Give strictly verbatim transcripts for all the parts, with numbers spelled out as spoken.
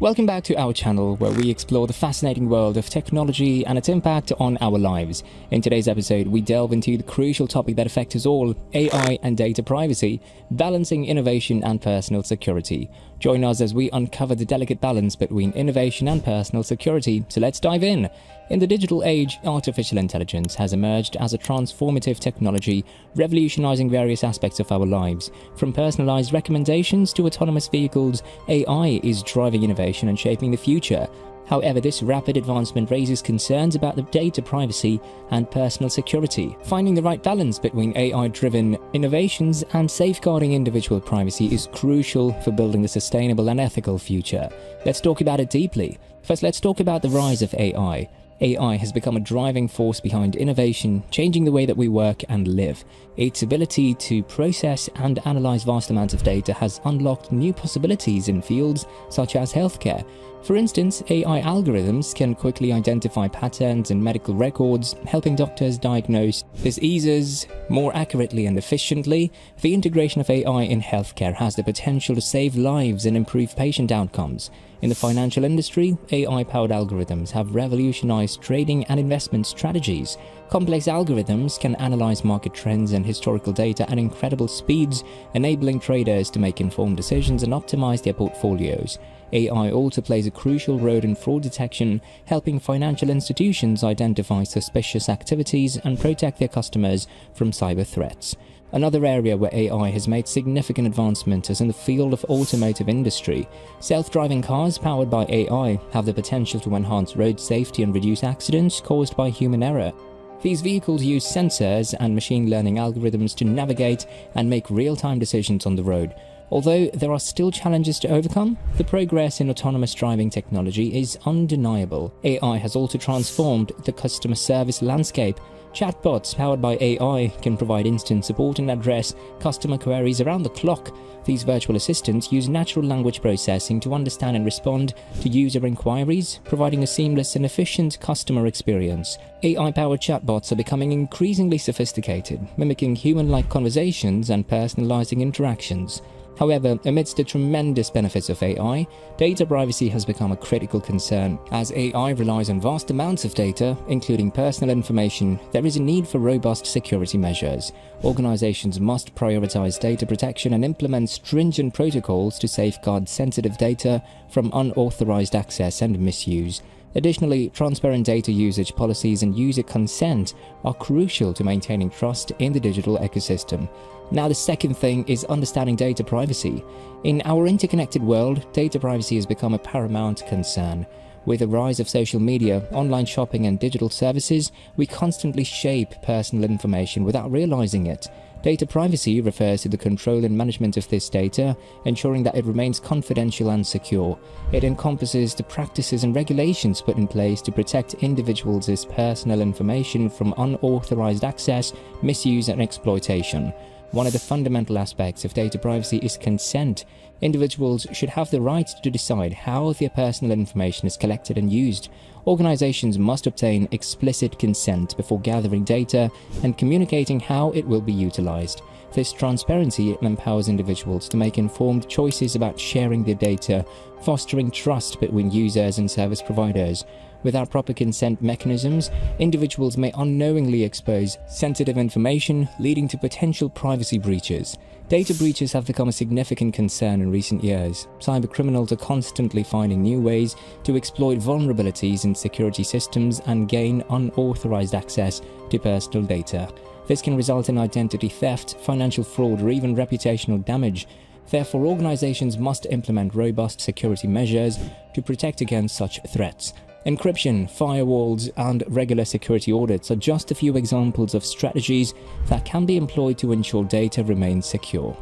Welcome back to our channel, where we explore the fascinating world of technology and its impact on our lives. In today's episode, we delve into the crucial topic that affects us all, A I and data privacy, balancing innovation and personal security. Join us as we uncover the delicate balance between innovation and personal security, so let's dive in. In the digital age, artificial intelligence has emerged as a transformative technology, revolutionizing various aspects of our lives. From personalized recommendations to autonomous vehicles, A I is driving innovation and shaping the future. However, this rapid advancement raises concerns about the data privacy and personal security. Finding the right balance between A I-driven innovations and safeguarding individual privacy is crucial for building a sustainable and ethical future. Let's talk about it deeply. First, let's talk about the rise of A I. A I has become a driving force behind innovation, changing the way that we work and live. Its ability to process and analyze vast amounts of data has unlocked new possibilities in fields such as healthcare. For instance, A I algorithms can quickly identify patterns in medical records, helping doctors diagnose diseases more accurately and efficiently. The integration of A I in healthcare has the potential to save lives and improve patient outcomes. In the financial industry, A I-powered algorithms have revolutionized trading and investment strategies. Complex algorithms can analyze market trends and historical data at incredible speeds, enabling traders to make informed decisions and optimize their portfolios. A I also plays a crucial role in fraud detection, helping financial institutions identify suspicious activities and protect their customers from cyber threats. Another area where A I has made significant advancements is in the field of automotive industry. Self-driving cars powered by A I have the potential to enhance road safety and reduce accidents caused by human error. These vehicles use sensors and machine learning algorithms to navigate and make real-time decisions on the road. Although there are still challenges to overcome, the progress in autonomous driving technology is undeniable. A I has also transformed the customer service landscape. Chatbots powered by A I can provide instant support and address customer queries around the clock. These virtual assistants use natural language processing to understand and respond to user inquiries, providing a seamless and efficient customer experience. A I-powered chatbots are becoming increasingly sophisticated, mimicking human-like conversations and personalizing interactions. However, amidst the tremendous benefits of A I, data privacy has become a critical concern. As A I relies on vast amounts of data, including personal information, there is a need for robust security measures. Organizations must prioritize data protection and implement stringent protocols to safeguard sensitive data from unauthorized access and misuse. Additionally, transparent data usage policies and user consent are crucial to maintaining trust in the digital ecosystem. Now, the second thing is understanding data privacy. In our interconnected world, data privacy has become a paramount concern. With the rise of social media, online shopping, and digital services, we constantly shape personal information without realizing it. Data privacy refers to the control and management of this data, ensuring that it remains confidential and secure. It encompasses the practices and regulations put in place to protect individuals' personal information from unauthorized access, misuse, and exploitation. One of the fundamental aspects of data privacy is consent. Individuals should have the right to decide how their personal information is collected and used. Organizations must obtain explicit consent before gathering data and communicating how it will be utilized. This transparency empowers individuals to make informed choices about sharing their data, fostering trust between users and service providers. Without proper consent mechanisms, individuals may unknowingly expose sensitive information, leading to potential privacy breaches. Data breaches have become a significant concern in recent years. Cybercriminals are constantly finding new ways to exploit vulnerabilities in security systems and gain unauthorized access to personal data. This can result in identity theft, financial fraud, or even reputational damage. Therefore, organizations must implement robust security measures to protect against such threats. Encryption, firewalls, and regular security audits are just a few examples of strategies that can be employed to ensure data remains secure.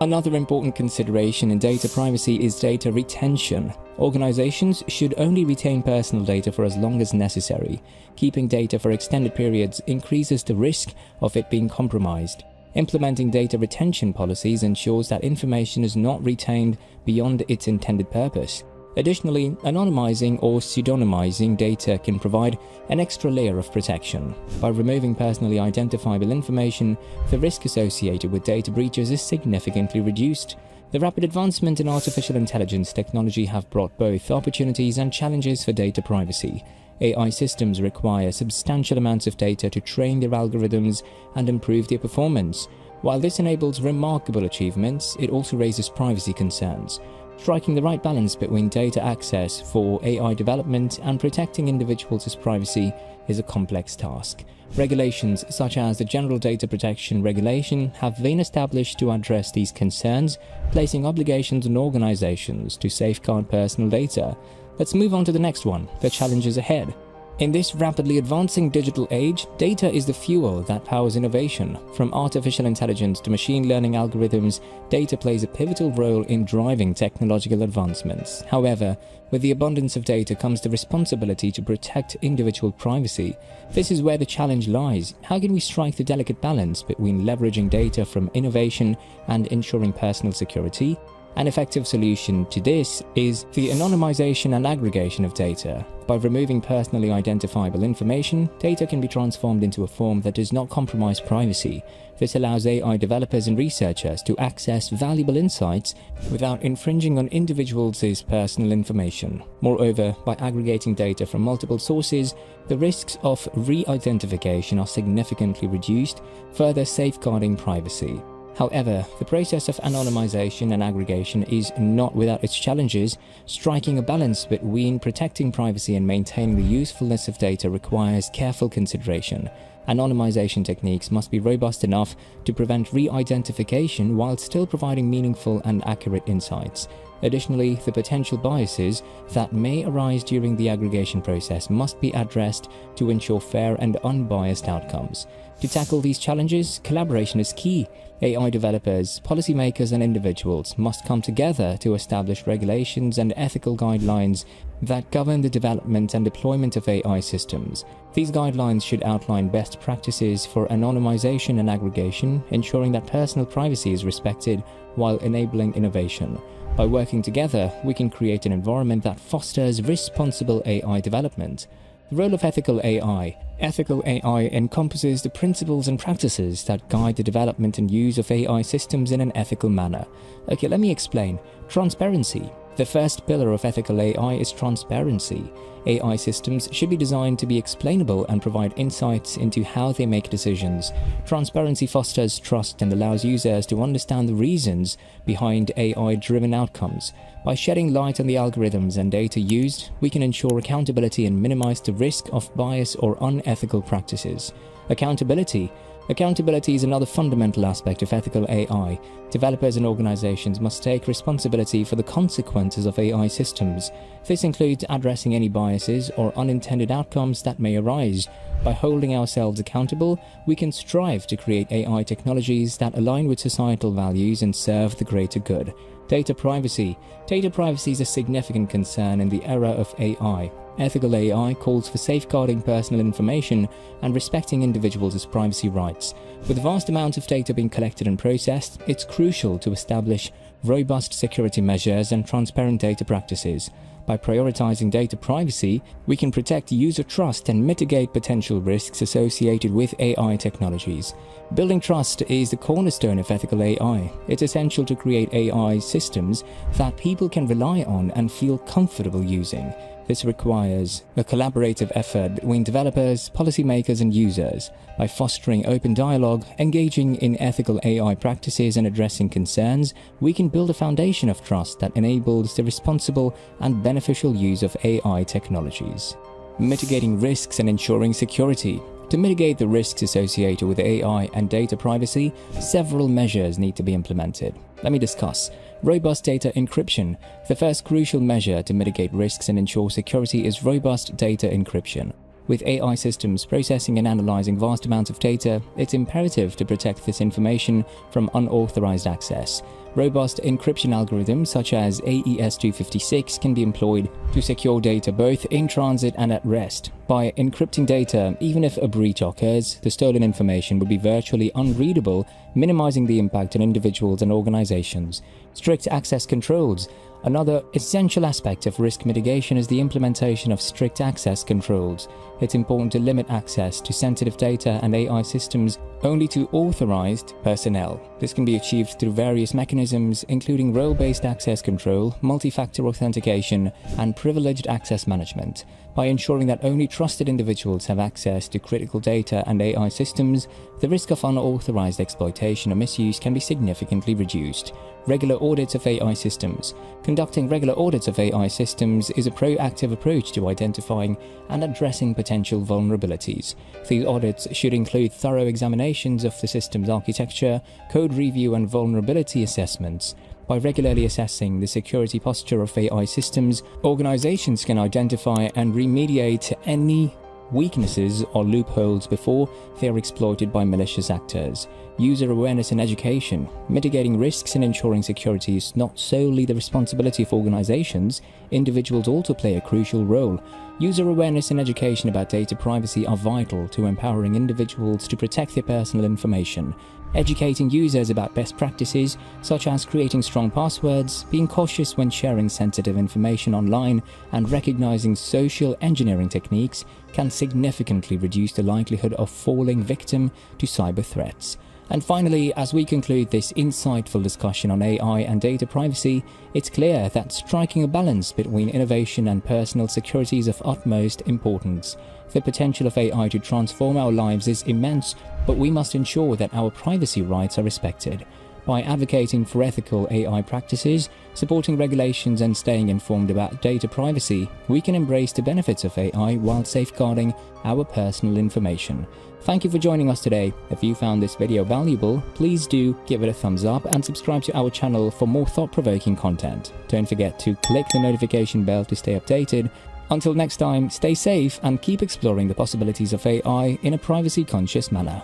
Another important consideration in data privacy is data retention. Organizations should only retain personal data for as long as necessary. Keeping data for extended periods increases the risk of it being compromised. Implementing data retention policies ensures that information is not retained beyond its intended purpose. Additionally, anonymizing or pseudonymizing data can provide an extra layer of protection. By removing personally identifiable information, the risk associated with data breaches is significantly reduced. The rapid advancement in artificial intelligence technology have brought both opportunities and challenges for data privacy. A I systems require substantial amounts of data to train their algorithms and improve their performance. While this enables remarkable achievements, it also raises privacy concerns. Striking the right balance between data access for A I development and protecting individuals' privacy is a complex task. Regulations such as the General Data Protection Regulation have been established to address these concerns, placing obligations on organizations to safeguard personal data. Let's move on to the next one, the challenges ahead. In this rapidly advancing digital age, data is the fuel that powers innovation. From artificial intelligence to machine learning algorithms, data plays a pivotal role in driving technological advancements. However, with the abundance of data comes the responsibility to protect individual privacy. This is where the challenge lies. How can we strike the delicate balance between leveraging data from innovation and ensuring personal security? An effective solution to this is the anonymization and aggregation of data. By removing personally identifiable information, data can be transformed into a form that does not compromise privacy. This allows A I developers and researchers to access valuable insights without infringing on individuals' personal information. Moreover, by aggregating data from multiple sources, the risks of re-identification are significantly reduced, further safeguarding privacy. However, the process of anonymization and aggregation is not without its challenges. Striking a balance between protecting privacy and maintaining the usefulness of data requires careful consideration. Anonymization techniques must be robust enough to prevent re-identification while still providing meaningful and accurate insights. Additionally, the potential biases that may arise during the aggregation process must be addressed to ensure fair and unbiased outcomes. To tackle these challenges, collaboration is key. A I developers, policymakers, and individuals must come together to establish regulations and ethical guidelines that govern the development and deployment of A I systems. These guidelines should outline best practices for anonymization and aggregation, ensuring that personal privacy is respected while enabling innovation. By working together, we can create an environment that fosters responsible A I development. The role of ethical A I. Ethical A I encompasses the principles and practices that guide the development and use of A I systems in an ethical manner. Okay, let me explain. Transparency. The first pillar of ethical A I is transparency. A I systems should be designed to be explainable and provide insights into how they make decisions. Transparency fosters trust and allows users to understand the reasons behind A I-driven outcomes. By shedding light on the algorithms and data used, we can ensure accountability and minimize the risk of bias or unethical practices. Accountability. Accountability is another fundamental aspect of ethical A I. Developers and organizations must take responsibility for the consequences of A I systems. This includes addressing any biases or unintended outcomes that may arise. By holding ourselves accountable, we can strive to create A I technologies that align with societal values and serve the greater good. Data privacy. Data privacy is a significant concern in the era of A I. Ethical A I calls for safeguarding personal information and respecting individuals' privacy rights. With vast amounts of data being collected and processed, it's crucial to establish robust security measures and transparent data practices. By prioritizing data privacy, we can protect user trust and mitigate potential risks associated with A I technologies. Building trust is the cornerstone of ethical A I. It's essential to create A I systems that people can rely on and feel comfortable using. This requires a collaborative effort between developers, policymakers, and users. By fostering open dialogue, engaging in ethical A I practices, and addressing concerns, we can build a foundation of trust that enables the responsible and beneficial use of A I technologies. Mitigating risks and ensuring security. To mitigate the risks associated with A I and data privacy, several measures need to be implemented. Let me discuss. Robust data encryption. The first crucial measure to mitigate risks and ensure security is robust data encryption. With A I systems processing and analyzing vast amounts of data, it's imperative to protect this information from unauthorized access. Robust encryption algorithms such as A E S two fifty-six can be employed to secure data both in transit and at rest. By encrypting data, even if a breach occurs, the stolen information would be virtually unreadable, minimizing the impact on individuals and organizations. Strict access controls. Another essential aspect of risk mitigation is the implementation of strict access controls. It's important to limit access to sensitive data and A I systems only to authorized personnel. This can be achieved through various mechanisms, including role-based access control, multi-factor authentication, and privileged access management. By ensuring that only trusted individuals have access to critical data and A I systems, the risk of unauthorized exploitation or misuse can be significantly reduced. Regular audits of A I systems. Conducting regular audits of A I systems is a proactive approach to identifying and addressing potential vulnerabilities. These audits should include thorough examinations of the system's architecture, code review, and vulnerability assessments. By regularly assessing the security posture of A I systems, organizations can identify and remediate any weaknesses or loopholes before they are exploited by malicious actors. User awareness and education. Mitigating risks and ensuring security is not solely the responsibility of organizations. Individuals also play a crucial role. User awareness and education about data privacy are vital to empowering individuals to protect their personal information. Educating users about best practices, such as creating strong passwords, being cautious when sharing sensitive information online, and recognizing social engineering techniques, can significantly reduce the likelihood of falling victim to cyber threats. And finally, as we conclude this insightful discussion on A I and data privacy, it's clear that striking a balance between innovation and personal security is of utmost importance. The potential of A I to transform our lives is immense, but we must ensure that our privacy rights are respected. By advocating for ethical A I practices, supporting regulations, and staying informed about data privacy, we can embrace the benefits of A I while safeguarding our personal information. Thank you for joining us today. If you found this video valuable, please do give it a thumbs up and subscribe to our channel for more thought-provoking content. Don't forget to click the notification bell to stay updated. Until next time, stay safe and keep exploring the possibilities of A I in a privacy-conscious manner.